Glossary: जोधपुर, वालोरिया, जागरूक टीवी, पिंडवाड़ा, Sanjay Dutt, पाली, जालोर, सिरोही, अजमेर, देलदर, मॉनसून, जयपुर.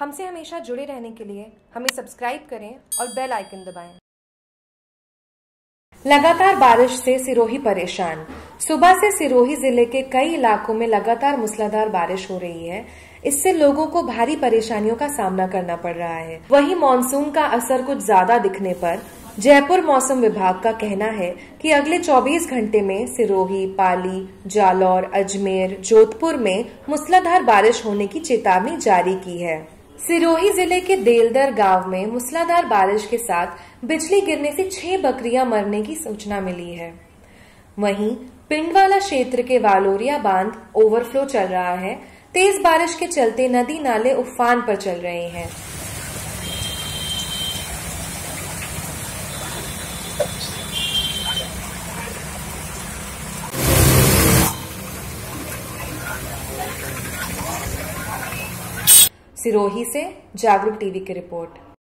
हमसे हमेशा जुड़े रहने के लिए हमें सब्सक्राइब करें और बेल आइकन दबाएं। लगातार बारिश से सिरोही परेशान। सुबह से सिरोही जिले के कई इलाकों में लगातार मूसलाधार बारिश हो रही है। इससे लोगों को भारी परेशानियों का सामना करना पड़ रहा है। वहीं मानसून का असर कुछ ज्यादा दिखने पर जयपुर मौसम विभाग का कहना है कि अगले 24 घंटे में सिरोही, पाली, जालोर, अजमेर, जोधपुर में मूसलाधार बारिश होने की चेतावनी जारी की है। सिरोही जिले के देलदर गांव में मूसलाधार बारिश के साथ बिजली गिरने से 6 बकरियां मरने की सूचना मिली है। वहीं पिंडवाड़ा क्षेत्र के वालोरिया बांध ओवरफ्लो चल रहा है। तेज बारिश के चलते नदी नाले उफान पर चल रहे हैं। सिरोही से जागरूक टीवी की रिपोर्ट।